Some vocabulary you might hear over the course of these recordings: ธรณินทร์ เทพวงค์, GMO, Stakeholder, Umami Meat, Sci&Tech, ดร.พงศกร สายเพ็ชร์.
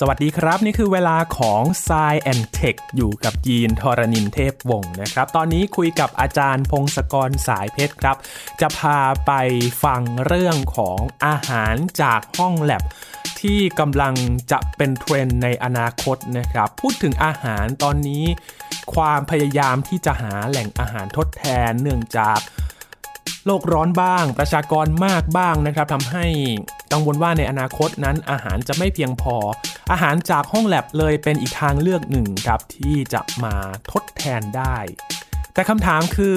สวัสดีครับนี่คือเวลาของ Sci&Tech อยู่กับยีนทรณินเทพวงศ์นะครับตอนนี้คุยกับอาจารย์พงศกรสายเพชรครับจะพาไปฟังเรื่องของอาหารจากห้องแลบที่กำลังจะเป็นเทรนด์ในอนาคตนะครับพูดถึงอาหารตอนนี้ความพยายามที่จะหาแหล่งอาหารทดแทนเนื่องจากโลกร้อนบ้างประชากรมากบ้างนะครับทำให้กังวลว่าในอนาคตนั้นอาหารจะไม่เพียงพออาหารจากห้องแลบเลยเป็นอีกทางเลือกหนึ่งครับที่จะมาทดแทนได้แต่คำถามคือ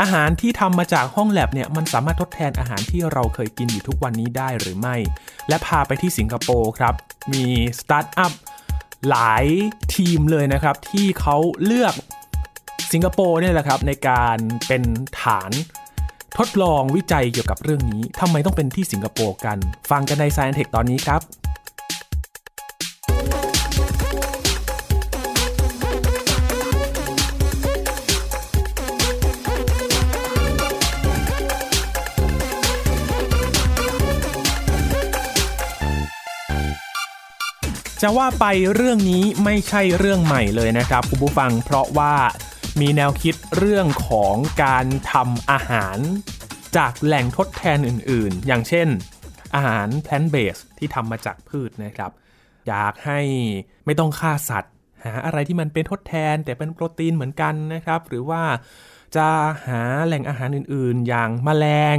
อาหารที่ทำมาจากห้องแลบเนี่ยมันสามารถทดแทนอาหารที่เราเคยกินอยู่ทุกวันนี้ได้หรือไม่และพาไปที่สิงคโปร์ครับมีสตาร์ทอัพหลายทีมเลยนะครับที่เขาเลือกสิงคโปร์เนี่ยแหละครับในการเป็นฐานทดลองวิจัยเกี่ยวกับเรื่องนี้ทำไมต้องเป็นที่สิงคโปร์กันฟังกันใน Sci&Tech ตอนนี้ครับจะว่าไปเรื่องนี้ไม่ใช่เรื่องใหม่เลยนะครับคุณผู้ฟังเพราะว่ามีแนวคิดเรื่องของการทำอาหารจากแหล่งทดแทนอื่นๆอย่างเช่นอาหาร plant based ที่ทำมาจากพืชนะครับอยากให้ไม่ต้องฆ่าสัตว์หาอะไรที่มันเป็นทดแทนแต่เป็นโปรตีนเหมือนกันนะครับหรือว่าจะหาแหล่งอาหารอื่นๆอย่างแมลง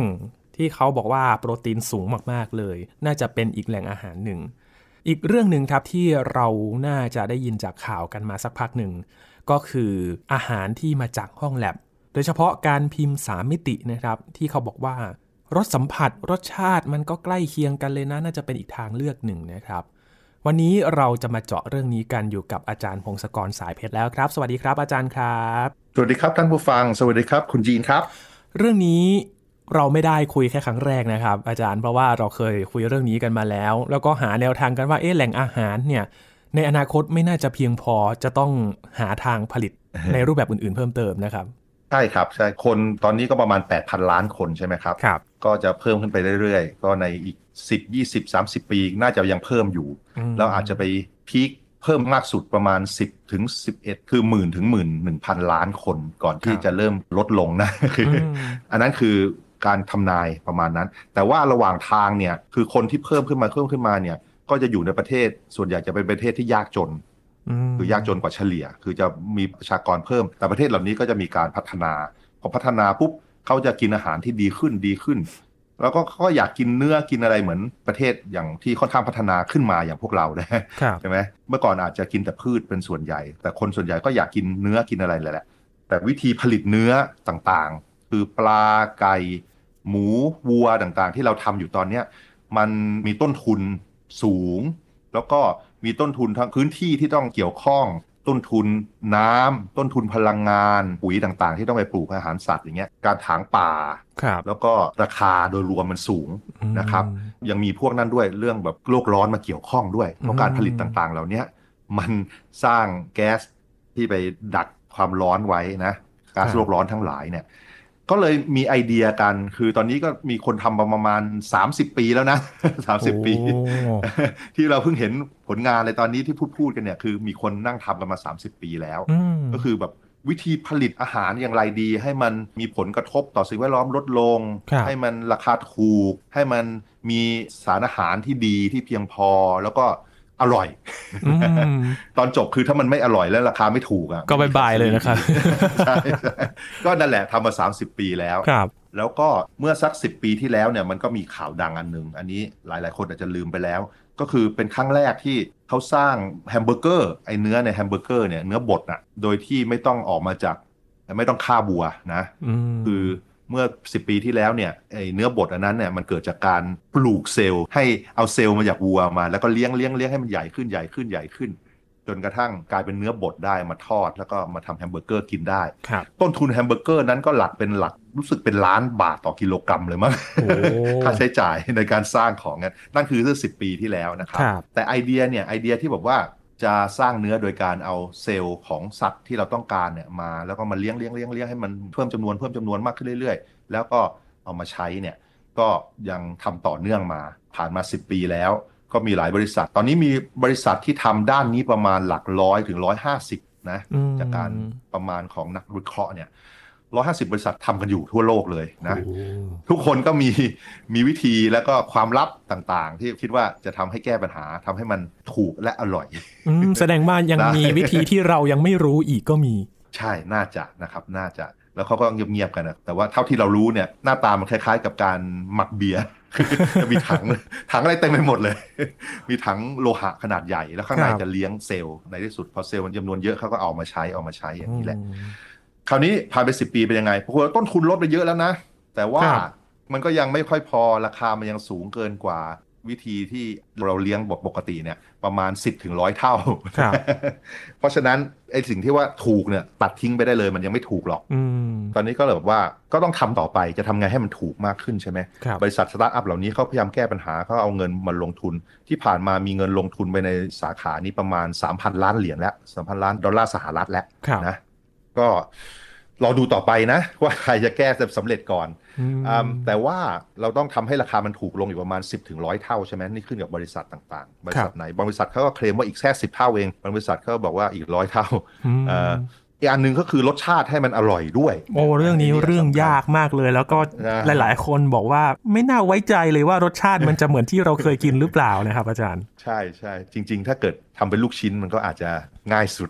ที่เขาบอกว่าโปรตีนสูงมากๆเลยน่าจะเป็นอีกแหล่งอาหารหนึ่งอีกเรื่องหนึ่งครับที่เราน่าจะได้ยินจากข่าวกันมาสักพักหนึ่งก็คืออาหารที่มาจากห้องแลบโดยเฉพาะการพิมพ์3มิตินะครับที่เขาบอกว่ารสสัมผัสรสชาติมันก็ใกล้เคียงกันเลยนะน่าจะเป็นอีกทางเลือกหนึ่งนะครับวันนี้เราจะมาเจาะเรื่องนี้กันอยู่กับอาจารย์พงศกรสายเพชรแล้วครับสวัสดีครับอาจารย์ครับสวัสดีครับท่านผู้ฟังสวัสดีครับคุณยีนครับเรื่องนี้เราไม่ได้คุยแค่ครั้งแรกนะครับอาจารย์เพราะว่าเราเคยคุยเรื่องนี้กันมาแล้วแล้วก็หาแนวทางกันว่าแหล่งอาหารเนี่ยในอนาคตไม่น่าจะเพียงพอจะต้องหาทางผลิตในรูปแบบอื่นๆเพิ่มเติมนะครับใช่ครับใช่คนตอนนี้ก็ประมาณ 8,000 ล้านคนใช่ไหมครับก็จะเพิ่มขึ้นไปเรื่อยๆก็ในอีก10 20 30 ปีน่าจะยังเพิ่มอยู่แล้วอาจจะไปพีคเพิ่มมากสุดประมาณ10ถึง11คือ 10,000 ถึง 11,000 ล้านคนก่อนที่จะเริ่มลดลงนะ อันนั้นคือการทำนายประมาณนั้นแต่ว่าระหว่างทางเนี่ยคือคนที่เพิ่มขึ้นมาเนี่ยก็จะอยู่ในประเทศส่วนใหญ่จะเป็นประเทศที่ยากจนคือยากจนกว่าเฉลี่ยคือจะมีประชากรเพิ่มแต่ประเทศเหล่านี้ก็จะมีการพัฒนาพอพัฒนาปุ๊บเขาจะกินอาหารที่ดีขึ้นแล้วก็เขาอยากกินเนื้อกินอะไรเหมือนประเทศอย่างที่ค่อนข้างพัฒนาขึ้นมาอย่างพวกเรานะใช่ไหมเมื่อก่อนอาจจะกินแต่พืชเป็นส่วนใหญ่แต่คนส่วนใหญ่ก็อยากกินเนื้อกินอะไรแหละแต่วิธีผลิตเนื้อต่างๆคือปลาไก่หมูวัวต่างๆที่เราทำอยู่ตอนนี้มันมีต้นทุนสูงแล้วก็มีต้นทุนทั้งพื้นที่ที่ต้องเกี่ยวข้องต้นทุนน้ำต้นทุนพลังงานปุ๋ยต่างๆที่ต้องไปปลูกอาหารสัตว์อย่างเงี้ยการถางป่าแล้วก็ราคาโดยรวมมันสูงนะครับยังมีพวกนั้นด้วยเรื่องแบบโลกร้อนมาเกี่ยวข้องด้วยเพราะการผลิตต่างๆเหล่านี้มันสร้างแก๊สที่ไปดักความร้อนไว้นะก๊าซโลกร้อนทั้งหลายเนี่ยก็เลยมีไอเดียกันคือตอนนี้ก็มีคนทำประมาณ30ปีแล้วนะ30 ปีที่เราเพิ่งเห็นผลงานในตอนนี้ที่พูดกันเนี่ยคือมีคนนั่งทำกันมา30ปีแล้วก็คือแบบวิธีผลิตอาหารอย่างไรดีให้มันมีผลกระทบต่อสิ่งแวดล้อมลดลงให้มันราคาถูกให้มันมีสารอาหารที่ดีที่เพียงพอแล้วก็อร่อยตอนจบคือถ้ามันไม่อร่อยแล้วราคาไม่ถูกอ่ะก็บายๆเลยนะครับใช่ก็นั่นแหละทำมา30ปีแล้วแล้วก็เมื่อสัก10ปีที่แล้วเนี่ยมันก็มีข่าวดังอันนึงอันนี้หลายๆคนอาจจะลืมไปแล้วก็คือเป็นครั้งแรกที่เขาสร้างแฮมเบอร์เกอร์ไอ้เนื้อในแฮมเบอร์เกอร์เนี่ยเนื้อบดอ่ะโดยที่ไม่ต้องออกมาจากไม่ต้องฆ่าวัวนะคือเมื่อ10ปีที่แล้วเนี่ยไอ้เนื้อบดอันนั้นเนี่ยมันเกิดจากการปลูกเซลล์ให้เอาเซลล์มาจากวัวมาแล้วก็เลี้ยงให้มันใหญ่ขึ้นจนกระทั่งกลายเป็นเนื้อบดได้มาทอดแล้วก็มาทำแฮมเบอร์เกอร์กินได้ต้นทุนแฮมเบอร์เกอร์นั้นก็หลักรู้สึกเป็นล้านบาทต่อกิโลกรัมเลยมั้ง ค่าใช้จ่ายในการสร้างของนั่นคือเมื่อ10ปีที่แล้วนะครับแต่ไอเดียที่บอกว่าจะสร้างเนื้อโดยการเอาเซลล์ของสัตว์ที่เราต้องการเนี่ยมาแล้วก็มาเลี้ยงให้มันเพิ่มจำนวนมากขึ้นเรื่อยๆแล้วก็เอามาใช้เนี่ยก็ยังทำต่อเนื่องมาผ่านมา10ปีแล้ว ก็มีหลายบริษัทตอนนี้มีบริษัทที่ทำด้านนี้ประมาณหลักร้อยถึง150นะจากการประมาณของนักวิเคราะห์เนี่ย150บริษัททำกันอยู่ทั่วโลกเลยนะทุกคนก็มีวิธีแล้วก็ความลับต่างๆที่คิดว่าจะทำให้แก้ปัญหาทำให้มันถูกและอร่อยแสดงว่ายังมีวิธีที่เรายังไม่รู้อีกก็มีใช่น่าจะนะครับน่าจะแล้วเขาก็เงียบๆกันนะแต่ว่าเท่าที่เรารู้เนี่ยหน้าตามันคล้ายๆกับการหมักเบียร์มีถังอะไรเต็มไปหมดเลยมีถังโลหะขนาดใหญ่แล้วข้างในจะเลี้ยงเซลล์ในที่สุดพอเซลล์มันจำนวนเยอะเขาก็เอามาใช้อย่างนี้แหละคราวนี้ผ่านไป10ปีเป็นยังไงพวกต้นทุนลดไปเยอะแล้วนะแต่ว่ามันก็ยังไม่ค่อยพอราคามันยังสูงเกินกว่าวิธีที่เราเลี้ยงแบบปกติเนี่ยประมาณ10ถึง100เท่าเพราะฉะนั้นไอ้สิ่งที่ว่าถูกเนี่ยตัดทิ้งไปได้เลยมันยังไม่ถูกหรอกตอนนี้ก็เลยแบบว่าก็ต้องทำต่อไปจะทำไงให้มันถูกมากขึ้นใช่ไหมบริษัทสตาร์ทอัพเหล่านี้เขาพยายามแก้ปัญหาเขาเอาเงินมาลงทุนที่ผ่านมามีเงินลงทุนไปในสาขานี้ประมาณ 3,000 ล้านเหรียญแล้ว 3,000 ล้านดอลลาร์สหรัฐแล้วนะก็เราดูต่อไปนะว่าใครจะแก้สำเร็จก่อนแต่ว่าเราต้องทำให้ราคามันถูกลงอยู่ประมาณ10ถึง100เท่าใช่ไหมนี่ขึ้นกับบริษัทต่างๆบริษัทไหนบางบริษัทเขาก็เคลมว่าอีกแค่10เท่าเองบางบริษัทเขาบอกว่าอีก100เท่าอีกอันนึงก็คือรสชาติให้มันอร่อยด้วยโอ้เรื่องนี้เรื่องยากมากเลยแล้วก็หลายๆคนบอกว่าไม่น่าไว้ใจเลยว่ารสชาติมันจะเหมือนที่เราเคยกินหรือเปล่านะครับอาจารย์ใช่ๆจริงๆถ้าเกิดทำเป็นลูกชิ้นมันก็อาจจะง่ายสุด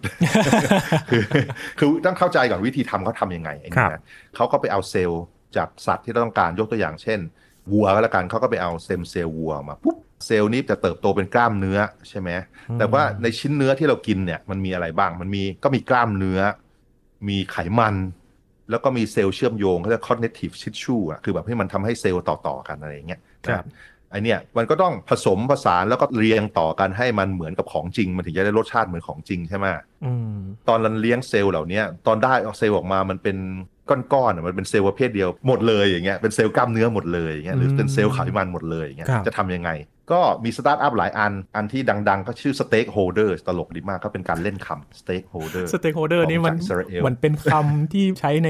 คือต้องเข้าใจก่อนวิธีทำเขาทำยังไงนะเขาก็ไปเอาเซลล์จากสัตว์ที่เราต้องการยกตัวอย่างเช่นวัวก็แล้วกันเขาก็ไปเอาสเต็มเซลล์วัวมาปุ๊บเซลล์นี้จะเติบโตเป็นกล้ามเนื้อใช่ไหมแต่ว่าในชิ้นเนื้อที่เรากินเนี่ยมันมีอะไรบ้างมันมีก็มีกล้ามเนื้อมีไขมันแล้วก็มีเซลล์เชื่อมโยงเขาเรียก connective tissue อ่ะคือแบบให้มันทำให้เซลล์ต่อกันอะไรอย่างเงี้ยครับไอเนี่ยมันก็ต้องผสมผสานแล้วก็เรียงต่อกันให้มันเหมือนกับของจริงมันถึงจะได้รสชาติเหมือนของจริงใช่ไหมตอนเราเลี้ยงเซลล์เหล่านี้ตอนได้เอาเซลล์ออกมามันเป็นก้อนๆมันเป็นเซลล์ประเภทเดียวหมดเลยอย่างเงี้ยเป็นเซลล์กล้ามเนื้อหมดเลยอย่างเงี้ยหรือเป็นเซลล์ไขมันหมดเลยอย่างเงี้ยจะทำยังไงก็มีสตาร์ทอัพหลายอันที่ดังๆก็ชื่อ Stakeholder ตลกดีมากก็เป็นการเล่นคำ Stakeholder Stakeholder นี่มันเป็นคำที่ใช้ใน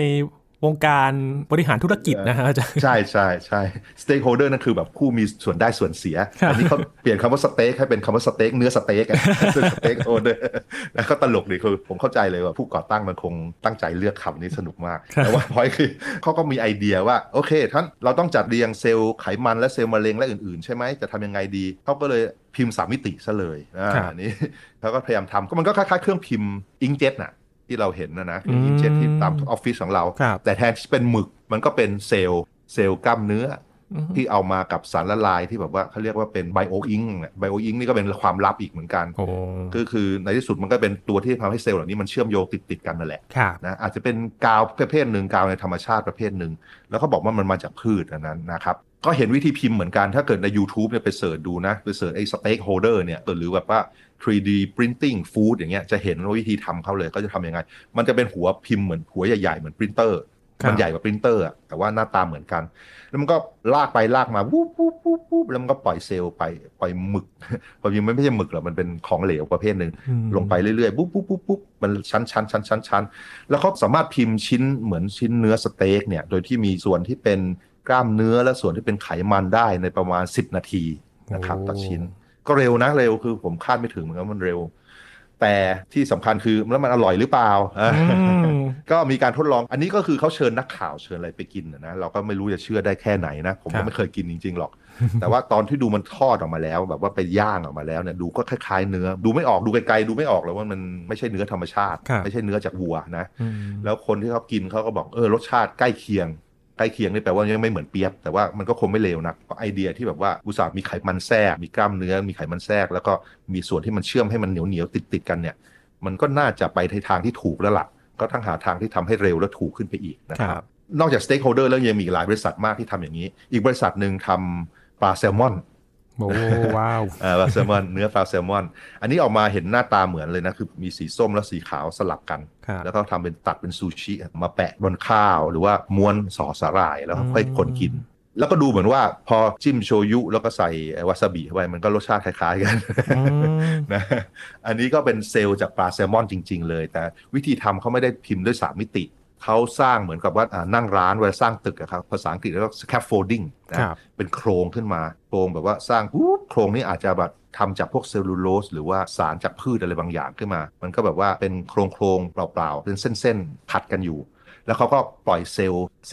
วงการบริหารธุรกิจนะฮะอาจารย์ใช่ Stakeholder นั่นคือแบบผู้มีส่วนได้ส่วนเสียอันนี้เขาเปลี่ยนคำว่า Stake ให้เป็นคำว่า Stake เนื้อ Stake อ่ะ Stakeholder แล้วก็ตลกดีคือผมเข้าใจเลยว่าผู้ก่อตั้งมันคงตั้งใจเลือกคำนี้สนุกมากแต่ว่าพอยคือเขาก็มีไอเดียว่าโอเคท่านเราต้องจัดเรียงเซลล์ไขมันและเซลล์มะเร็งและอื่นๆใช่ไหมจะทำยังไงดีเขาก็เลยพิมพ์3มิติซะเลยอันนี้เขาก็พยายามทำก็มันก็คล้ายๆเครื่องพิมพ์ Inkjet น่ะที่เราเห็นนะคืออินเจตที่ตามออฟฟิศของเราแต่แทนที่เป็นหมึกมันก็เป็นเซลล์กล้ามเนื้อที่เอามากับสารละลายที่แบบว่าเขาเรียกว่าเป็นไบโออิงค์ไบโออิงค์นี่ก็เป็นความลับอีกเหมือนกันคือในที่สุดมันก็เป็นตัวที่ทำให้เซลล์เหล่านี้มันเชื่อมโยงติดกันนั่นแหละนะอาจจะเป็นกาวประเภทหนึ่งกาวในธรรมชาติประเภทหนึ่งแล้วเขาบอกว่ามันมาจากพืชอันนั้นนะครับก็เห็นวิธีพิมพ์เหมือนกันถ้าเกิดใน YouTube เนี่ยไปเสิร์ชดูนะไปเสิร์ชไอ้ Stakeholder เนี่ยหรือแบบว่า 3D printing food อย่างเงี้ยจะเห็นว่าวิธีทำเขาเลยก็จะทำยังไงมันจะเป็นหัวพิมพ์เหมือนหัวใหญ่ๆเหมือน printer มันใหญ่กว่า printer อ่ะแต่ว่าหน้าตาเหมือนกันแล้วมันก็ลากไปลากมาวูบๆๆๆแล้วมันก็ปล่อยเซลล์ไปปล่อยหมึกปล่อยมันไม่ใช่หมึกหรอกมันเป็นของเหลวประเภทนึงลงไปเรื่อยๆปุ๊บๆๆๆมันชั้นๆๆๆแล้วเขาสามารถพิมพ์ชิ้นเหมือนชิ้นเนื้อสเต็กเนี่ยโดยที่มีส่วนที่เป็นกล้ามเนื้อและส่วนที่เป็นไขมันได้ในประมาณ10นาทีนะครับต่อชิ้นก็เร็วนะเร็วคือผมคาดไม่ถึงเหมือนกันมันเร็วแต่ที่สำคัญคือแล้วมันอร่อยหรือเปล่าก็มีการทดลองอันนี้ก็คือเขาเชิญนักข่าวเชิญอะไรไปกินนะเราก็ไม่รู้จะเชื่อได้แค่ไหนนะผมก็ไม่เคยกินจริงๆหรอกแต่ว่าตอนที่ดูมันทอดออกมาแล้วแบบว่าไปย่างออกมาแล้วเนี่ยดูก็คล้ายๆเนื้อดูไม่ออกดูไกลๆดูไม่ออกเลยว่ามันไม่ใช่เนื้อธรรมชาติไม่ใช่เนื้อจากวัวนะแล้วคนที่เขากินเขาก็บอกรสชาติใกล้เคียงนี่แปลว่ายังไม่เหมือนเปี๊ยบแต่ว่ามันก็คงไม่เลวนะไอเดียที่แบบว่าอุตส่าห์มีไขมันแทรกมีกล้ามเนื้อมีไขมันแทรกแล้วก็มีส่วนที่มันเชื่อมให้มันเหนียวๆติดๆกันเนี่ยมันก็น่าจะไปในทางที่ถูกแล้วล่ะก็ทั้งหาทางที่ทำให้เร็วและถูกขึ้นไปอีกนะครับนอกจาก Stakeholder แล้วยังมีหลายบริษัทมากที่ทำอย่างนี้อีกบริษัทนึงทำปลาแซลมอนโอ้ว้าวปลาแซลมอนเนื้อปลาแซลมอนอันนี้ออกมาเห็นหน้าตาเหมือนเลยนะคือมีสีส้มและสีขาวสลับกันแล้วก็ทำเป็นตัดเป็นซูชิมาแปะบนข้าวหรือว่าม้วนสอสาหร่ายแล้วค่อยคนกินแล้วก็ดูเหมือนว่าพอจิ้มโชยุแล้วก็ใส่วาซาบิเข้าไปมันก็รสชาติคล้ายๆกันนะอันนี้ก็เป็นเซลล์จากปลาแซลมอนจริงๆเลยแต่วิธีทำเขาไม่ได้พิมพ์ด้วย3มิติเขาสร้างเหมือนกับว่านั่งร้านเวลาสร้างตึกอะครับภาษาอังกฤษเรียกว่า scaffolding นะเป็นโครงขึ้นมาโครงแบบว่าสร้างปุ๊บ โครงนี้อาจจะแบบทำจากพวกเซลลูโลสหรือว่าสารจากพืชอะไรบางอย่างขึ้นมามันก็แบบว่าเป็นโครงเปล่าๆเป็นเส้นๆผัดกันอยู่แล้วเขาก็ปล่อยเซ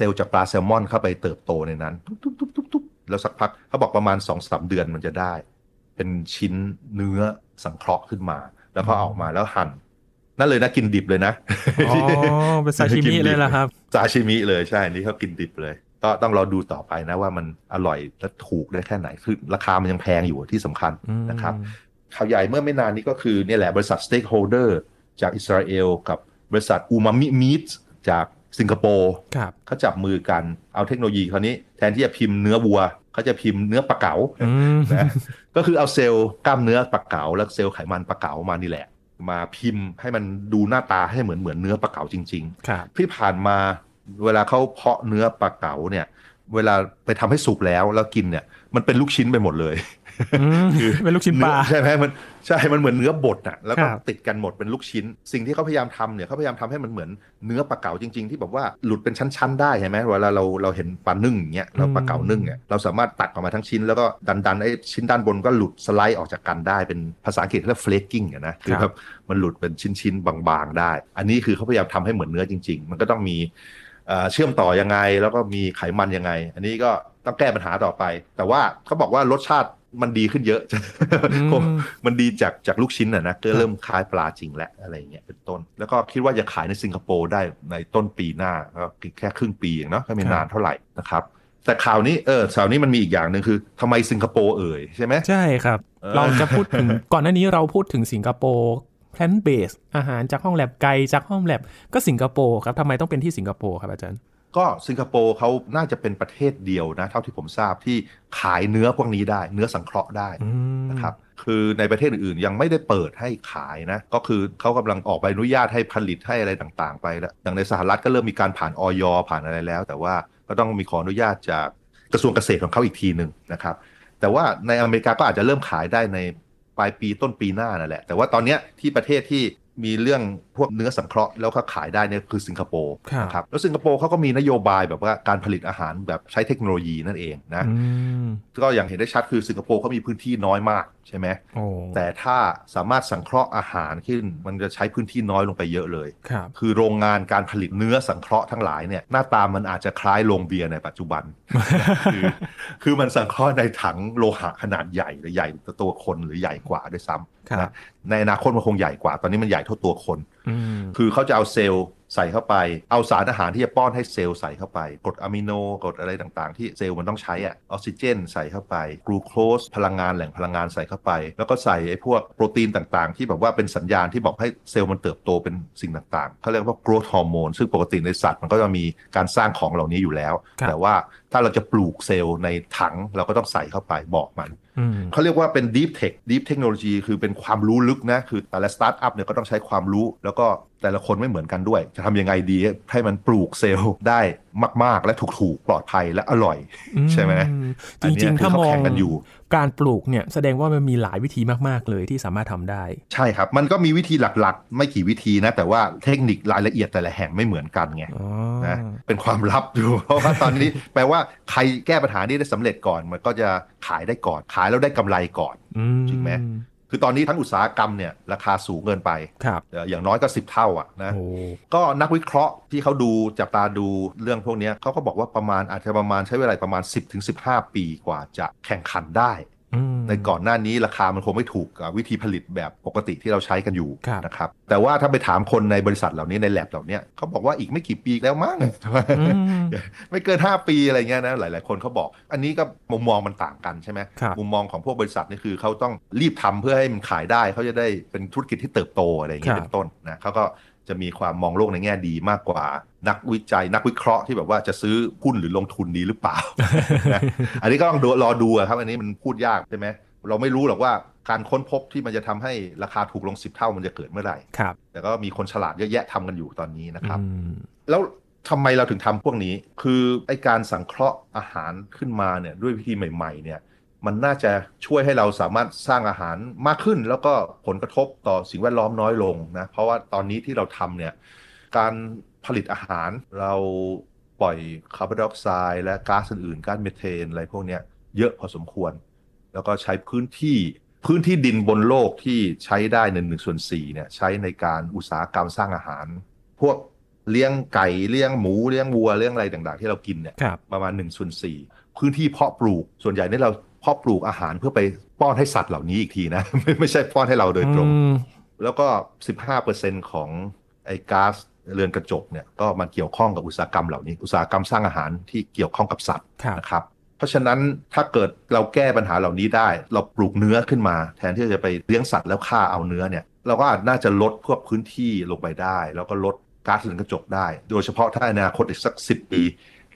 ลล์จากปลาแซลมอนเข้าไปเติบโตในนั้นทุบๆๆๆแล้วสักพักเขาบอกประมาณ 2-3 เดือนมันจะได้เป็นชิ้นเนื้อสังเคราะห์ขึ้นมาแล้วพอออกมาแล้วหั่นนั่นเลยนะกินดิบเลยนะอ๋อเป็นซาชิมิเลยล่ะครับซาชิมิเลยใช่นี่เขากินดิบเลยก็ต้องรอดูต่อไปนะว่ามันอร่อยและถูกได้แค่ไหนคือราคามันยังแพงอยู่ที่สำคัญนะครับข่าวใหญ่เมื่อไม่นานนี้ก็คือนี่แหละบริษัท Stakeholder จากอิสราเอลกับบริษัทอูมามิมีทจากสิงคโปร์เขาจับมือกันเอาเทคโนโลยีคราวนี้แทนที่จะพิมพ์เนื้อวัวเขาจะพิมพ์เนื้อปลาเก๋านะก็คือเอาเซลล์กล้ามเนื้อปลาเก๋าและเซลล์ไขมันปลาเก๋ามานี่แหละมาพิมพ์ให้มันดูหน้าตาให้เหมือนเนื้อปลาเก๋าจริงๆที่ผ่านมาเวลาเขาเพาะเนื้อปลาเก๋าเนี่ยเวลาไปทำให้สุกแล้วกินเนี่ยมันเป็นลูกชิ้นไปหมดเลยเป็นลูกชิ้นปลาใช่ไหมมันใช่มันเหมือนเนื้อบดอ่ะแล้วก็ติดกันหมดเป็นลูกชิ้นสิ่งที่เขาพยายามทำเนี่ยเขาพยายามทำให้มันเหมือนเนื้อปลาเก๋าจริงๆที่แบบว่าหลุดเป็นชั้นๆได้ใช่ไหมเวลาเราเห็นปลานึ่งอย่างเงี้ยเราปลาเก๋านึ่งเนี่ยเราสามารถตัดออกมาทั้งชิ้นแล้วก็ดันไอ้ชิ้นด้านบนก็หลุดสไลด์ออกจากกันได้เป็นภาษาอังกฤษเรียก flaking นะคือแบบมันหลุดเป็นชิ้นๆบางๆได้อันนี้คือเขาพยายามทำให้เหมือนเนื้อจริงๆมันก็ต้องมีเชื่อมต่อยังไงแล้วก็มีไขมันยังไงอันนี้ก็ต้องแก้ปัญหาต่อไปแต่ว่าเขาบอกว่ารสชาติมันดีขึ้นเยอะมันดีจากลูกชิ้นนะก็เริ่มคล้ายปลาจริงและอะไรเงี้ยเป็นต้นแล้วก็คิดว่าจะขายในสิงคโปร์ได้ในต้นปีหน้าก็แค่ครึ่งปีเองเนาะไม่นานเท่าไหร่นะครับแต่ข่าวนี้มันมีอีกอย่างนึงคือทำไมสิงคโปร์เอ่ยใช่ไหมใช่ครับเราจะพูดถึง ก่อนหน้านี้เราพูดถึงสิงคโปร์plant based อาหารจากห้องแลบไกลจากห้องแลบก็สิงคโปร์ครับทำไมต้องเป็นที่สิงคโปร์ครับอาจารย์ก็สิงคโปร์เขาน่าจะเป็นประเทศเดียวนะเท่าที่ผมทราบที่ขายเนื้อพวกนี้ได้เนื้อสังเคราะห์ได้นะครับคือในประเทศอื่นๆยังไม่ได้เปิดให้ขายนะก็คือเขากำลังออกใบอนุญาตให้ผลิตให้อะไรต่างๆไปแล้วอย่างในสหรัฐก็เริ่มมีการผ่านอย.ผ่านอะไรแล้วแต่ว่าก็ต้องมีขออนุญาตจากกระทรวงเกษตรของเขาอีกทีนึงนะครับแต่ว่าในอเมริกาก็อาจจะเริ่มขายได้ในปลายปีต้นปีหน้านั่นแหละแต่ว่าตอนนี้ที่ประเทศที่มีเรื่องพวกเนื้อสังเคราะห์แล้วก็ขายได้เนี่ยคือสิงคโปร์นะครับแล้วสิงคโปร์เขาก็มีนโยบายแบบว่าการผลิตอาหารแบบใช้เทคโนโลยีนั่นเองนะก็อย่างเห็นได้ชัดคือสิงคโปร์เขามีพื้นที่น้อยมากใช่ไหมแต่ถ้าสามารถสังเคราะห์อาหารขึ้นมันจะใช้พื้นที่น้อยลงไปเยอะเลย คือโรงงานการผลิตเนื้อสังเคราะห์ทั้งหลายเนี่ยหน้าตามันอาจจะคล้ายโรงเบียร์ในปัจจุบัน คือมันสังเคราะห์ในถังโลหะขนาดใหญ่หรือใหญ่ต่อตัวคนหรือใหญ่กว่าด้วยซ้ำนะในอนาคตมันคงใหญ่กว่าตอนนี้มันใหญ่เท่าตัวคนคือเขาจะเอาเซลล์ใส่เข้าไปเอาสารอาหารที่จะป้อนให้เซลล์ใส่เข้าไปกรดอะมิโนกรดอะไรต่างๆที่เซลล์มันต้องใช้อะออกซิเจนใส่เข้าไปกลูโคสพลังงานแหล่งพลังงานใส่เข้าไปแล้วก็ใส่ไอ้พวกโปรตีนต่างๆที่แบบว่าเป็นสัญญาณที่บอกให้เซลล์มันเติบโตเป็นสิ่งต่างๆเขาเรียกว่า growth hormone ซึ่งปกติในสัตว์มันก็จะมีการสร้างของเหล่านี้อยู่แล้วแต่ว่าถ้าเราจะปลูกเซลล์ในถังเราก็ต้องใส่เข้าไปบอกมันเขาเรียกว่าเป็น deep tech deep technology คือเป็นความรู้ลึกนะคือแต่ละสตาร์ทอัพเนี่ยก็ต้องใช้ความรู้แล้วก็แต่ละคนไม่เหมือนกันด้วยจะทำยังไงดีให้มันปลูกเซลล์ได้มากๆและถูกๆปลอดภัยและอร่อยใช่ไหมจริงๆถ้ามองการปลูกเนี่ยแสดงว่ามันมีหลายวิธีมากๆเลยที่สามารถทำได้ใช่ครับมันก็มีวิธีหลักๆไม่กี่วิธีนะแต่ว่าเทคนิครายละเอียดแต่ละแห่งไม่เหมือนกันไงนะเป็นความลับอยู่เพราะว่าตอนนี้แปลว่าใครแก้ปัญหานี้ได้สำเร็จก่อนมันก็จะขายได้ก่อนขายแล้วได้กำไรก่อนจริงไหมคือตอนนี้ทั้งอุตสาหกรรมเนี่ยราคาสูงเกินไปอย่างน้อยก็10 เท่าอะนะก็นักวิเคราะห์ที่เขาดูจับตาดูเรื่องพวกนี้เขาก็บอกว่าประมาณอาจจะประมาณใช้เวลาประมาณ 10-15 ปีกว่าจะแข่งขันได้ในก่อนหน้านี้ราคามันคงไม่ถูกวิธีผลิตแบบปกติที่เราใช้กันอยู่นะครับแต่ว่าถ้าไปถามคนในบริษัทเหล่านี้ใน lab เหล่านี้เขาบอกว่าอีกไม่กี่ปีแล้วมั้ง ไม่เกิน5 ปีอะไรเงี้ยนะหลายๆคนเขาบอกอันนี้ก็มุมมองมันต่างกันใช่ไหมมุมมองของพวกบริษัทนี่คือเขาต้องรีบทำเพื่อให้มันขายได้เขาจะได้เป็นธุรกิจที่เติบโตอะไรเงี้ยเป็นต้นนะเขาก็จะมีความมองโลกในแง่ดีมากกว่านักวิจัยนักวิเคราะห์ที่แบบว่าจะซื้อหุ้นหรือลงทุนดีหรือเปล่า อันนี้ก็ต้องรอดูครับอันนี้มันพูดยากใช่ไหมเราไม่รู้หรอกว่าการค้นพบที่มันจะทำให้ราคาถูกลง10 เท่ามันจะเกิดเมื่อไหร่แต่ก็มีคนฉลาดเยอะแยะทำกันอยู่ตอนนี้นะครับแล้วทำไมเราถึงทำพวกนี้คือไอ้การสังเคราะห์อาหารขึ้นมาเนี่ยด้วยวิธีใหม่ๆเนี่ยมันน่าจะช่วยให้เราสามารถสร้างอาหารมากขึ้นแล้วก็ผลกระทบต่อสิ่งแวดล้อมน้อยลงนะเพราะว่าตอนนี้ที่เราทำเนี่ยการผลิตอาหารเราปล่อยคาร์บอนไดออกไซด์และก๊าซอื่นๆก๊าซเมเทนอะไรพวกนี้เยอะพอสมควร แล้วก็ใช้พื้นที่ดินบนโลกที่ใช้ได้1/4เนี่ยใช้ในการอุตสาหกรรมสร้างอาหารพวกเลี้ยงไก่เลี้ยงหมูเลี้ยงวัวเลี้ยงอะไรต่างๆที่เรากินเนี่ยประมาณ1/4พื้นที่เพาะปลูกส่วนใหญ่เนี่ยเราเพาะปลูกอาหารเพื่อไปป้อนให้สัตว์เหล่านี้อีกทีนะไม่ใช่ป้อนให้เราโดยตรงแล้วก็ 15% ของไอ้ก๊าซเรือนกระจกเนี่ยก็มาเกี่ยวข้องกับอุตสาหกรรมเหล่านี้อุตสาหกรรมสร้างอาหารที่เกี่ยวข้องกับสัตว์นะครับเพราะฉะนั้นถ้าเกิดเราแก้ปัญหาเหล่านี้ได้เราปลูกเนื้อขึ้นมาแทนที่จะไปเลี้ยงสัตว์แล้วฆ่าเอาเนื้อเนี่ยเราก็อาจน่าจะลดพวกพื้นที่ลงไปได้แล้วก็ลดก๊าซเรือนกระจกได้โดยเฉพาะถ้าอนาคตอีกสัก10 ปี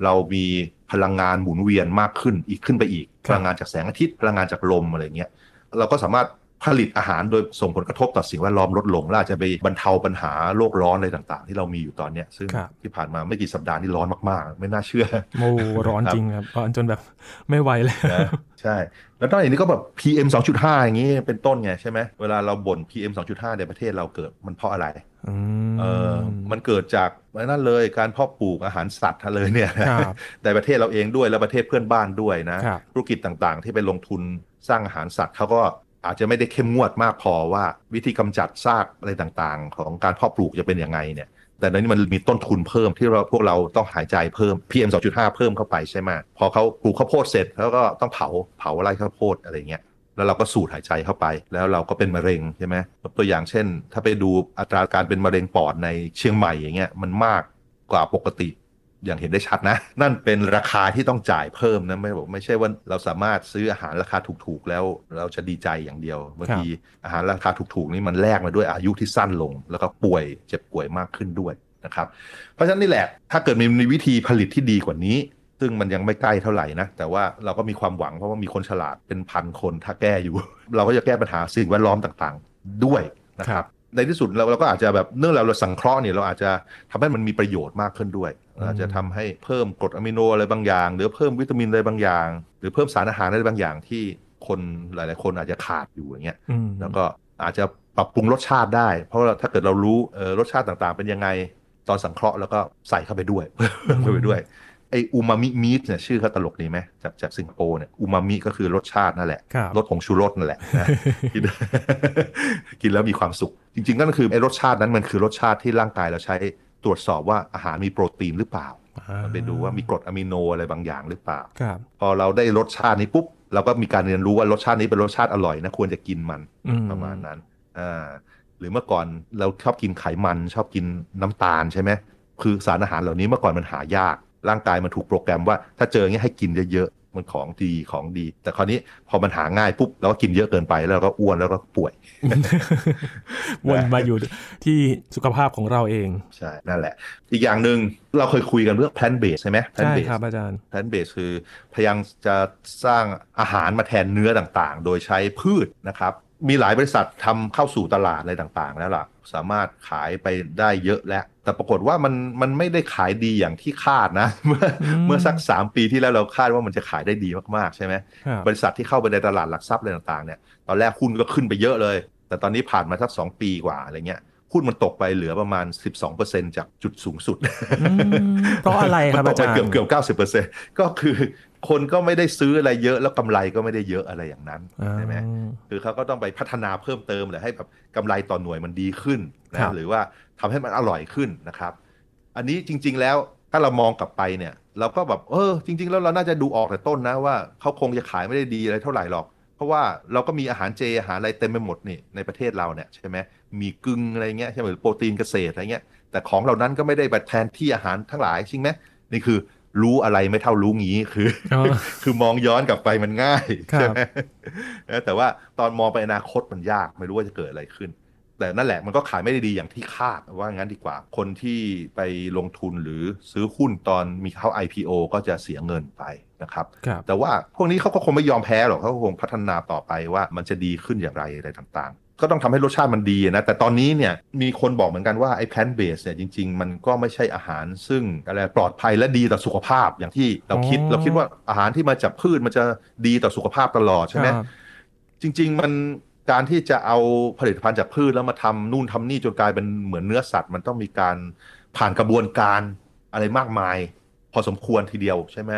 เรามีพลังงานหมุนเวียนมากขึ้นอีกขึ้นไปอีกพลังงานจากแสงอาทิตย์พลังงานจากลมอะไรเงี้ยเราก็สามารถผลิตอาหารโดยส่งผลกระทบต่อสิ่งแวดล้อมลดลงและอาจจะไปบรรเทาปัญหาโลกร้อนอะไรต่างๆที่เรามีอยู่ตอนนี้ซึ่งที่ผ่านมาไม่กี่สัปดาห์นี่ร้อนมากๆไม่น่าเชื่อโอ้ร้อนจริงครับร้อนจนแบบไม่ไหวเลยใช่แล้วนอกจากนี้ก็แบบ PM 2.5 อย่างนี้เป็นต้นไงใช่ไหมเวลาเราบ่น PM 2.5 ในประเทศเราเกิดมันเพราะอะไรมันเกิดจากนั่นเลยการเพาะปลูกอาหารสัตว์เลยเนี่ยในประเทศเราเองด้วยและประเทศเพื่อนบ้านด้วยนะธุรกิจต่างๆที่ไปลงทุนสร้างอาหารสัตว์เขาก็อาจจะไม่ได้เข้มงวดมากพอว่าวิธีกำจัดซากอะไรต่างๆของการเพาะปลูกจะเป็นยังไงเนี่ยแต่นั้นมันมีต้นทุนเพิ่มที่เราพวกเราต้องหายใจเพิ่ม PM 2.5 เพิ่มเข้าไปใช่ไหมพอเขาปลูกข้าวโพดเสร็จแล้วก็ต้องเผาไร่ข้าวโพดอะไรเงี้ยแล้วเราก็สูดหายใจเข้าไปแล้วเราก็เป็นมะเร็งใช่ไหมตัวอย่างเช่นถ้าไปดูอัตราการเป็นมะเร็งปอดในเชียงใหม่อย่างเงี้ยมันมากกว่าปกติอย่างเห็นได้ชัดนะนั่นเป็นราคาที่ต้องจ่ายเพิ่มนะไม่ใช่ว่าเราสามารถซื้ออาหารราคาถูกๆแล้วเราจะดีใจอย่างเดียวบางทีอาหารราคาถูกๆนี่มันแลกมาด้วยอายุที่สั้นลงแล้วก็ป่วยเจ็บป่วยมากขึ้นด้วยนะครับเพราะฉะนั้นนี่แหละถ้าเกิดมีวิธีผลิตที่ดีกว่านี้ซึ่งมันยังไม่ใกล้เท่าไหร่นะแต่ว่าเราก็มีความหวังเพราะว่ามีคนฉลาดเป็นพันคนถ้าแก้อยู่ เราก็จะแก้ปัญหาสิ่งแวดล้อมต่างๆด้วยนะครับในที่สุดเราก็อาจจะแบบเนื่องเราสังเคราะห์เนี่ยเราอาจจะทำให้มันมีประโยชน์มากขึ้นด้วยอาจจะทำให้เพิ่มกรดอะมิโนอะไรบางอย่างหรือเพิ่มวิตามินอะไรบางอย่างหรือเพิ่มสารอาหารอะไรบางอย่างที่คนหลายๆคนอาจจะขาดอยู่อย่างเงี้ยแล้วก็อาจจะปรับปรุงรสชาติได้เพราะถ้าเกิดเรารู้รสชาติต่างๆเป็นยังไงตอนสังเคราะห์แล้วก็ใส่เข้าไปด้วยไออูมามิมีทเนี่ยชื่อเขาตลกดีไหมจากสิงคโปร์เนี่ยอูมามิก็คือรสชาตินั่นแหละรสของชูรสนั่นแหละนะ กินแล้วมีความสุขจริงๆนั่นคือไอรสชาตินั้นมันคือรสชาติที่ร่างกายเราใช้ตรวจสอบว่าอาหารมีโปรตีนหรือเปล่าไปดูว่ามีกรดอะมิโนอะไรบางอย่างหรือเปล่าพอเราได้รสชาตินี้ปุ๊บเราก็มีการเรียนรู้ว่ารสชาตินี้เป็นรสชาติอร่อยนะควรจะกินมันประมาณนั้นหรือเมื่อก่อนเราชอบกินไขมันชอบกินน้ำตาลใช่ไหมคือสารอาหารเหล่านี้เมื่อก่อนมันหายากร่างกายมันถูกโปรแกรมว่าถ้าเจออย่างนี้ให้กินเยอะๆมันของดีแต่คราวนี้พอมันหาง่ายปุ๊บเราก็กินเยอะเกินไปแล้วก็อ้วนแล้วก็ป่วยวนมาอยู่ที่สุขภาพของเราเองใช่นั่นแหละอีกอย่างหนึ่งเราเคยคุยกันเรื่อง plant based ใช่ไหม plant based ใช่ครับอาจารย์ plant based คือพยายามจะสร้างอาหารมาแทนเนื้อต่างๆโดยใช้พืชนะครับมีหลายบริษัททำเข้าสู่ตลาดอะไรต่างๆแล้วล่ะสามารถขายไปได้เยอะแล้วแต่ปรากฏว่ามันไม่ได้ขายดีอย่างที่คาดนะเมื่อสัก3 ปีที่แล้วเราคาดว่ามันจะขายได้ดีมากๆใช่ไหมบริษัทที่เข้าไปในตลาดหลักทรัพย์อะไรต่างๆเนี่ยตอนแรกหุ้นก็ขึ้นไปเยอะเลยแต่ตอนนี้ผ่านมาสัก2 ปีกว่าอะไรเงี้ยหุ้นมันตกไปเหลือประมาณ 12% จากจุดสูงสุดเพราะอะไรครับอาจารย์เกือบ 90% ก็คือคนก็ไม่ได้ซื้ออะไรเยอะแล้วกำไรก็ไม่ได้เยอะอะไรอย่างนั้นใช่ไหมคือเขาก็ต้องไปพัฒนาเพิ่มเติมเลยให้แบบกำไรต่อหน่วยมันดีขึ้นนะหรือว่าทำให้มันอร่อยขึ้นนะครับอันนี้จริงๆแล้วถ้าเรามองกลับไปเนี่ยเราก็แบบจริงๆแล้วเราน่าจะดูออกแต่ต้นนะว่าเขาคงจะขายไม่ได้ดีอะไรเท่าไหร่หรอกเพราะว่าเราก็มีอาหารเจอาหารอะไรเต็มไปหมดนี่ในประเทศเราเนี่ยใช่ไหมมีกึ่งอะไรเงี้ยใช่ไหมหรือโปรตีนเกษตรอะไรเงี้ยแต่ของเหล่านั้นก็ไม่ได้แทนที่อาหารทั้งหลายจริงไหมนี่คือรู้อะไรไม่เท่ารู้งี้คือมองย้อนกลับไปมันง่ายใช่ไหมแต่ว่าตอนมองไปอนาคตมันยากไม่รู้ว่าจะเกิดอะไรขึ้นแต่นั่นแหละมันก็ขายไม่ได้ดีอย่างที่คาดว่างั้นดีกว่าคนที่ไปลงทุนหรือซื้อหุ้นตอนมีเข้า IPO ก็จะเสียเงินไปนะครับแต่ว่าพวกนี้เขาก็คงไม่ยอมแพ้หรอกเขาคงพัฒนาต่อไปว่ามันจะดีขึ้นอย่างไรอะไรต่างๆก็ต้องทำให้รสชาติมันดีนะแต่ตอนนี้เนี่ยมีคนบอกเหมือนกันว่าไอ้ plant based เนี่ยจริงๆมันก็ไม่ใช่อาหารซึ่งอะไรปลอดภัยและดีต่อสุขภาพอย่างที่เราคิดว่าอาหารที่มาจากพืชมันจะดีต่อสุขภาพตลอดใช่ไหมจริงๆมันการที่จะเอาผลิตภัณฑ์จากพืชแล้วมาทำนู่นทำนี่จนกลายเป็นเหมือนเนื้อสัตว์มันต้องมีการผ่านกระบวนการอะไรมากมายพอสมควรทีเดียวใช่ไหม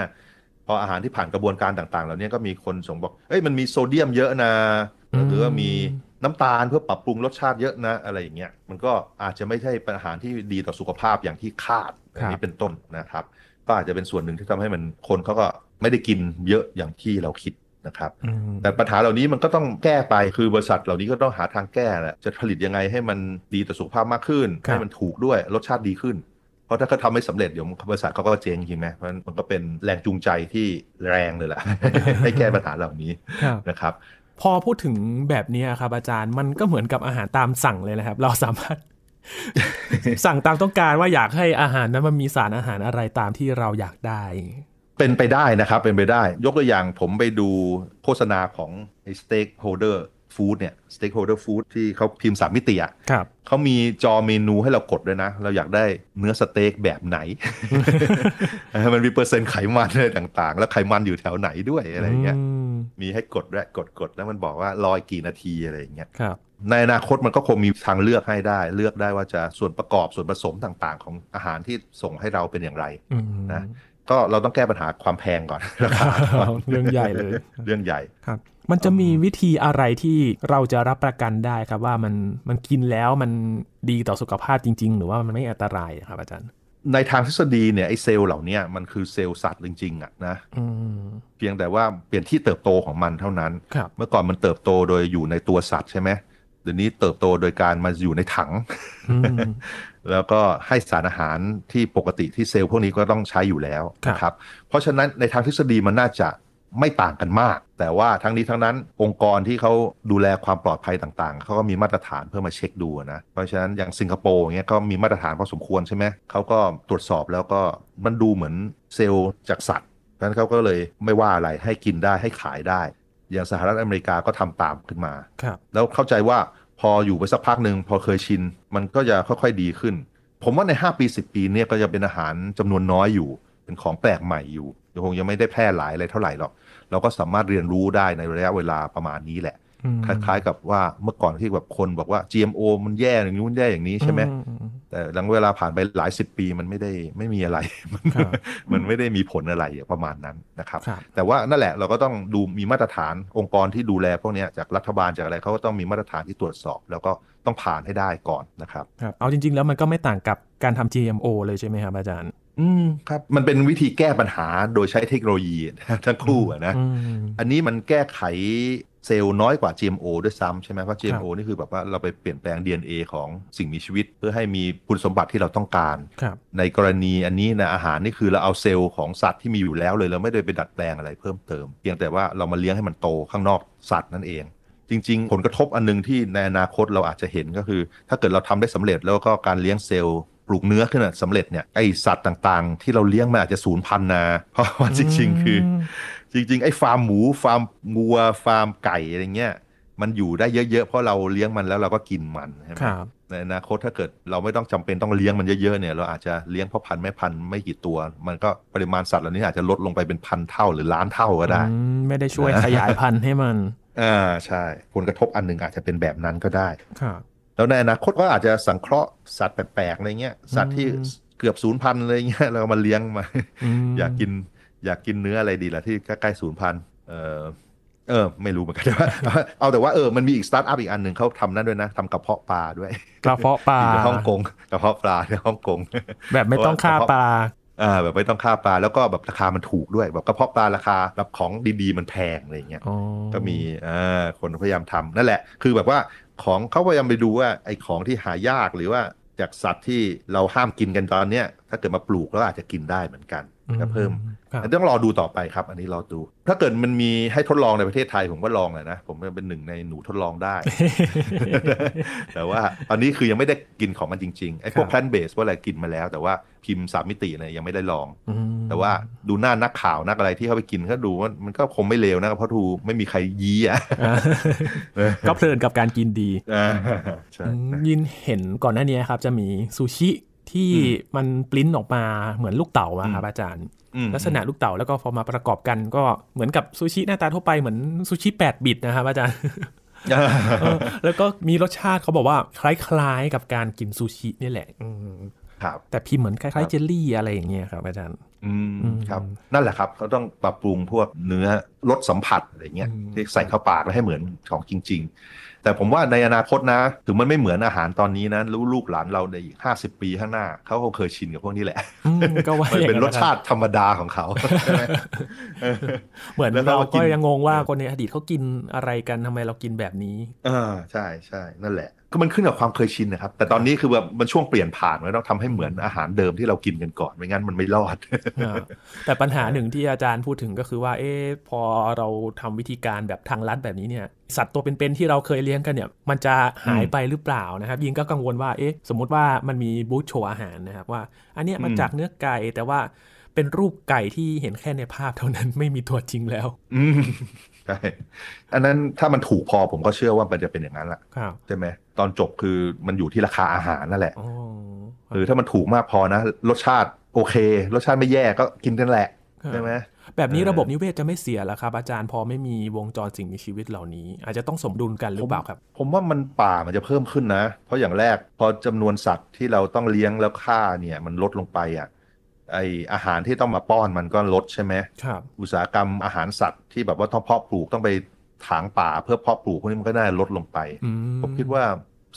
พออาหารที่ผ่านกระบวนการต่างๆเหล่านี้ก็มีคนส่งบอกเอ้ยมันมีโซเดียมเยอะนะหรือว่ามีน้ำตาลเพื่อปรับปรุงรสชาติเยอะนะอะไรอย่างเงี้ยมันก็อาจจะไม่ใช่อาหารที่ดีต่อสุขภาพอย่างที่คาดอย่างนี้เป็นต้นนะครับก็อาจจะเป็นส่วนหนึ่งที่ทำให้มันคนเขาก็ไม่ได้กินเยอะอย่างที่เราคิดนะครับแต่ปัญหาเหล่านี้มันก็ต้องแก้ไปคือบริษัทเหล่านี้ก็ต้องหาทางแก้แหละจะผลิตยังไงให้มันดีต่อสุขภาพมากขึ้นให้มันถูกด้วยรสชาติดีขึ้นเพราะถ้าเขาทำไม่สำเร็จเดี๋ยวบริษัทเขาก็เจ๊งใช่ไหมเพราะนั้นมันก็เป็นแรงจูงใจที่แรงเลยแหละให้แก้ปัญหาเหล่านี้นะครับพอพูดถึงแบบนี้ครับอาจารย์มันก็เหมือนกับอาหารตามสั่งเลยนะครับเราสามารถ สั่งตามต้องการว่าอยากให้อาหารนั้นมันมีสารอาหารอะไรตามที่เราอยากได้เป็นไปได้นะครับเป็นไปได้ยกตัวอย่างผมไปดูโฆษณาของ Stakeholder Food เนี่ย Stakeholder Food ที่เขาพิมพ์3มิติอ่ะเขามีจอเมนูให้เรากดด้วยนะเราอยากได้เนื้อสเต็กแบบไหน มันมีเปอร์เซ็นต์ไขมันอะไรต่างๆแล้วไขมันอยู่แถวไหนด้วยอะไรอย่างเงี้ยมีให้กดด้วยกดแล้วมันบอกว่ารอกี่นาทีอะไรอย่างเงี้ยในอนาคตมันก็คงมีทางเลือกให้ได้เลือกได้ว่าจะส่วนประกอบส่วนผสมต่างๆของอาหารที่ส่งให้เราเป็นอย่างไรนะก็เราต้องแก้ปัญหาความแพงก่อนนะครับเรื่องใหญ่เลยเรื่องใหญ่ครับมันจะมีวิธีอะไรที่เราจะรับประกันได้ครับว่ามันกินแล้วมันดีต่อสุขภาพจริงๆหรือว่ามันไม่อันตรายครับอาจารย์ในทางทฤษฎีเนี่ยไอ้เซลล์เหล่านี้มันคือเซลล์สัตว์จริงๆอ่ะนะเพียงแต่ว่าเปลี่ยนที่เติบโตของมันเท่านั้นเมื่อก่อนมันเติบโตโดยอยู่ในตัวสัตว์ใช่ไหมเดี๋ยวนี้เติบโตโดยการมาอยู่ในถัง แล้วก็ให้สารอาหารที่ปกติที่เซลล์พวกนี้ก็ต้องใช้อยู่แล้วนะครับเพราะฉะนั้นในทางทฤษฎีมันน่าจะไม่ต่างกันมากแต่ว่าทั้งนี้ทั้งนั้นองค์กรที่เขาดูแลความปลอดภัยต่างๆเขาก็มีมาตรฐานเพื่อมาเช็คดูนะเพราะฉะนั้นอย่างสิงคโปร์เงี้ยก็มีมาตรฐานพอสมควรใช่ไหมเขาก็ตรวจสอบแล้วก็มันดูเหมือนเซลล์จากสัตว์เพราะฉะนั้นเขาก็เลยไม่ว่าอะไรให้กินได้ให้ขายได้อย่างสหรัฐอเมริกาก็ทำตามขึ้นมาแล้วเข้าใจว่าพออยู่ไปสักพักหนึ่งพอเคยชินมันก็จะค่อยๆดีขึ้นผมว่าใน5ปี10ปีเนี่ยก็จะเป็นอาหารจำนวนน้อยอยู่เป็นของแปลกใหม่อยู่คงยังไม่ได้แพร่หลายอะไรเท่าไหร่หรอกเราก็สามารถเรียนรู้ได้ในระยะเวลาประมาณนี้แหละคล้ายๆกับว่าเมื่อก่อนที่แบบคนบอกว่า GMO มันแย่อย่างนี้มันแย่อย่างนี้ใช่ไหมแต่หลังเวลาผ่านไปหลายสิบปีมันไม่มีอะไร มันไม่ได้มีผลอะไรประมาณนั้นนะครับแต่ว่านั่นแหละเราก็ต้องดูมีมาตรฐานองค์กรที่ดูแลพวกนี้จากรัฐบาลจากอะไรเขาก็ต้องมีมาตรฐานที่ตรวจสอบแล้วก็ต้องผ่านให้ได้ก่อนนะครับเอาจริงๆแล้วมันก็ไม่ต่างกับการทำ GMO เลยใช่ไหมครับอาจารย์ครับมันเป็นวิธีแก้ปัญหาโดยใช้เทคโนโลยีทั้งคู่นะอันนี้มันแก้ไขเซลล์น้อยกว่า GMO ด้วยซ้ำใช่ไหมเพราะ GMO นี่คือแบบว่าเราไปเปลี่ยนแปลง DNA ของสิ่งมีชีวิตเพื่อให้มีคุณสมบัติที่เราต้องการในกรณีอันนี้นะอาหารนี่คือเราเอาเซลล์ของสัตว์ที่มีอยู่แล้วเลยเราไม่ได้ไปดัดแปลงอะไรเพิ่มเติมเพียงแต่ว่าเรามาเลี้ยงให้มันโตข้างนอกสัตว์นั่นเองจริงๆผลกระทบอันนึงที่ในอนาคตเราอาจจะเห็นก็คือถ้าเกิดเราทำได้สำเร็จแล้วก็การเลี้ยงเซลล์ปลูกเนื้อขึ้นสำเร็จเนี่ยไอสัตว์ต่างๆที่เราเลี้ยงมันอาจจะสูญพันธุ์นะเพราะว่าจริงๆคือจริงๆไอฟาร์มหมูฟาร์มงัวฟาร์มไก่อะไรเงี้ยมันอยู่ได้เยอะๆเพราะเราเลี้ยงมันแล้วเราก็กินมันใช่ไหมในอนาคตถ้าเกิดเราไม่ต้องจำเป็นต้องเลี้ยงมันเยอะๆเนี่ยเราอาจจะเลี้ยงพ่อพันธุ์แม่พันธุ์ไม่กี่ตัวมันก็ปริมาณสัตว์เหล่านี้อาจจะลดลงไปเป็นพันเท่าหรือล้านเท่าก็ได้ไม่ได้ช่วยขยายพันธุ์ให้มันใช่ผลกระทบอันนึงอาจจะเป็นแบบนั้นก็ได้แล้วในอนาคตก็อาจจะสังเคราะห์สัตว์แปลกๆอะไรเงี้ยสัตว์ที่เกือบสูญพันธุ์อะไรเงี้ยเรามาเลี้ยงมา อยากกินเนื้ออะไรดีล่ะที่ใกล้ๆสูญพันธุ์ไม่รู้เหมือนกันว่า เอาแต่ว่ามันมีอีกสตาร์ทอัพอีกอันหนึ่งเขาทำนั่นด้วยนะทำกระเพาะปลาด้วยกระเพาะปลาในฮ่องกงกระเพาะปลาในฮ่องกงแบบไม่ต้องฆ่าปลาแบบไม่ต้องฆ่าปลาแล้วก็แบบราคามันถูกด้วยแบบกระเพาะปลาราคาแบบของดีๆมันแพงอะไรเงี้ยก็มีคนพยายามทำนั่นแหละคือแบบว่าของเขาพยายามไปดูว่าไอ้ของที่หายากหรือว่าจากสัตว์ที่เราห้ามกินกันตอนเนี้ยถ้าเกิดมาปลูกแล้วอาจจะกินได้เหมือนกันก็เพิ่มต้องรอดูต่อไปครับอันนี้รอดูถ้าเกิดมันมีให้ทดลองในประเทศไทยผมก็ลองเลยนะผมเป็นหนึ่งในหนูทดลองได้ แต่ว่าตอนนี้คือยังไม่ได้กินของมันจริงๆไอ้พวก plant based ว่าอะไรกินมาแล้วแต่ว่าพิมพ์3มิติเนี่ยยังไม่ได้ลองแต่ว่าดูหน้านักข่าวนักอะไรที่เขาไปกินก็ดูว่ามันก็คงไม่เลวนะเพราะทูไม่มีใครยี้อ่ะก็เพลินกับการกินดียินเห็นก่อนหน้านี้ครับจะมีซูชิที่มันปริ้นออกมาเหมือนลูกเต๋าครับอาจารย์ลักษณะลูกเต๋าแล้วก็พอมาประกอบกันก็เหมือนกับซูชิหน้าตาทั่วไปเหมือนซูชิ8บิตนะครับอาจารย์แล้วก็มีรสชาติเขาบอกว่าคล้ายๆกับการกินซูชินี่แหละแต่พิมพ์เหมือนคล้ายๆเจลลี่อะไรอย่างเงี้ยครับอาจารย์ ครับนั่นแหละครับเขาต้องปรับปรุงพวกเนื้อรสสัมผัสอะไรเงี้ยที่ใส่เข้าปากแล้วให้เหมือนของจริงๆแต่ผมว่าในอนาคตนะถึงมันไม่เหมือนอาหารตอนนี้นะรู้ลูกหลานเราในอีก50ปีข้างหน้าเขาคงเคยชินกับพวกนี้แหละมันเป็นรสชาติธรรมดาของเขาเหมือนเราก็ยังงงว่าคนในอดีตเขากินอะไรกันทำไมเรากินแบบนี้ใช่ใช่นั่นแหละก็มันขึ้นกับความเคยชินนะครับแต่ตอนนี้คือแบบมันช่วงเปลี่ยนผ่านแล้วต้องทำให้เหมือนอาหารเดิมที่เรากินกันก่อนไม่งั้นมันไม่รอดแต่ปัญหาหนึ่งที่อาจารย์พูดถึงก็คือว่าพอเราทำวิธีการแบบทางลัดแบบนี้เนี่ยสัตว์ตัวเป็นๆที่เราเคยเลี้ยงกันเนี่ยมันจะหายไปหรือเปล่านะครับยิ่งก็กังวลว่าสมมติว่ามันมีบูธโชว์อาหารนะครับว่าอันเนี้ยมาจากเนื้อไก่แต่ว่าเป็นรูปไก่ที่เห็นแค่ในภาพเท่านั้นไม่มีตัวจริงแล้วใช่อันนั้นถ้ามันถูกพอผมก็เชื่อว่ามันจะเป็นอย่างนั้นแหละใช่ไหมตอนจบคือมันอยู่ที่ราคาอาหารนั่นแหละหรือถ้ามันถูกมากพอนะรสชาติโอเครสชาติไม่แย่ก็กินกันแหละใช่ไหมแบบนี้ระบบนิเวศจะไม่เสียแล้วครับอาจารย์พอไม่มีวงจรสิ่งมีชีวิตเหล่านี้อาจจะต้องสมดุลกันหรือเปล่าครับผมว่ามันป่ามันจะเพิ่มขึ้นนะเพราะอย่างแรกพอจำนวนสัตว์ที่เราต้องเลี้ยงแล้วฆ่าเนี่ยมันลดลงไปอ่ะไออาหารที่ต้องมาป้อนมันก็ลดใช่ไหมครับอุตสาหกรรมอาหารสัตว์ที่แบบว่าต้องเพาะปลูกต้องไปถางป่าเพื่อเพาะปลูกพวกนี้มันก็น่าลดลงไปผมคิดว่า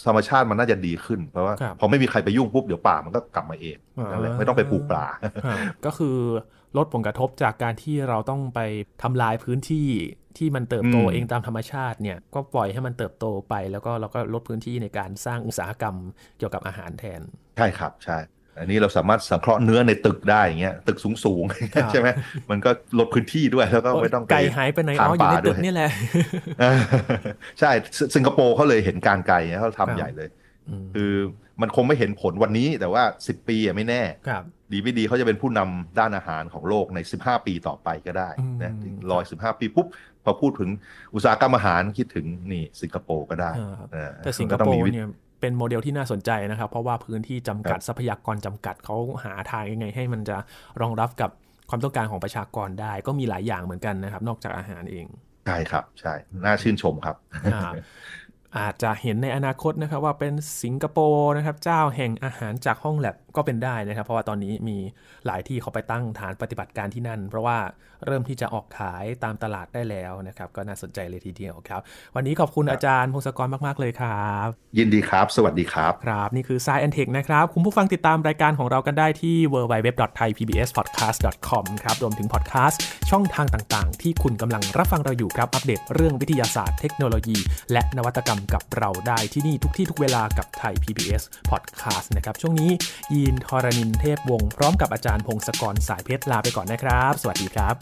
ธรรมชาติมันน่าจะดีขึ้นเพราะว่าพอไม่มีใครไปยุ่งปุ๊บเดี๋ยวป่ามันก็กลับมาเองนั่นแหละไม่ต้องไปปลูกป่าก็คือลดผลกระทบจากการที่เราต้องไปทำลายพื้นที่ที่มันเติบโตเองตามธรรมชาติเนี่ยก็ปล่อยให้มันเติบโตไปแล้วก็เราก็ลดพื้นที่ในการสร้างอุตสาหกรรมเกี่ยวกับอาหารแทนใช่ครับใช่อันนี้เราสามารถสังเคราะห์เนื้อในตึกได้อย่างเงี้ยตึกสูงๆใช่ไหมมันก็ลดพื้นที่ด้วยแล้วก็ไม่ต้องไกลหายไปไหนเอาอยู่ในตึกนี่แหละใช่สิงคโปร์เขาเลยเห็นการไกลเขาทำใหญ่เลยคือมันคงไม่เห็นผลวันนี้แต่ว่า10ปีไม่แน่ดีไม่ดีเขาจะเป็นผู้นำด้านอาหารของโลกใน15ปีต่อไปก็ได้นะรอ15ปีปุ๊บพอพูดถึงอุตสาหกรรมอาหารคิดถึงนี่สิงคโปร์ก็ได้แต่สิงคโปร์เนี่ยเป็นโมเดลที่น่าสนใจนะครับเพราะว่าพื้นที่จำกัดทรัพยากรจำกัดเขาหาทางยังไงให้มันจะรองรับกับความต้องการของประชากรได้ก็มีหลายอย่างเหมือนกันนะครับนอกจากอาหารเองใช่ครับใช่น่าชื่นชมครับ อาจจะเห็นในอนาคตนะครับว่าเป็นสิงคโปร์นะครับเจ้าแห่งอาหารจากห้องแลบก็เป็นได้นะครับเพราะว่าตอนนี้มีหลายที่เขาไปตั้งฐานปฏิบัติการที่นั่นเพราะว่าเริ่มที่จะออกขายตามตลาดได้แล้วนะครับก็น่าสนใจเลยทีเดียวครับวันนี้ขอบคุณอาจารย์พงศกรมากๆเลยครับยินดีครับสวัสดีครับครับนี่คือ Sci&Tech นะครับคุณผู้ฟังติดตามรายการของเรากันได้ที่ www.thaipbspodcast.com ครับรวมถึงพอดแคสต์ช่องทางต่างๆที่คุณกำลังรับฟังเราอยู่ครับอัปเดตเรื่องวิทยาศาสตร์เทคโนโลยีและนวัตกรรมกับเราได้ที่นี่ทุกที่ทุกเวลากับไทย PBS Podcast นะครับช่วงนี้ยีนธรณินเทพวงศ์พร้อมกับอาจารย์พงศกรสายเพชรลาไปก่อนนะครับสวัสดีครับ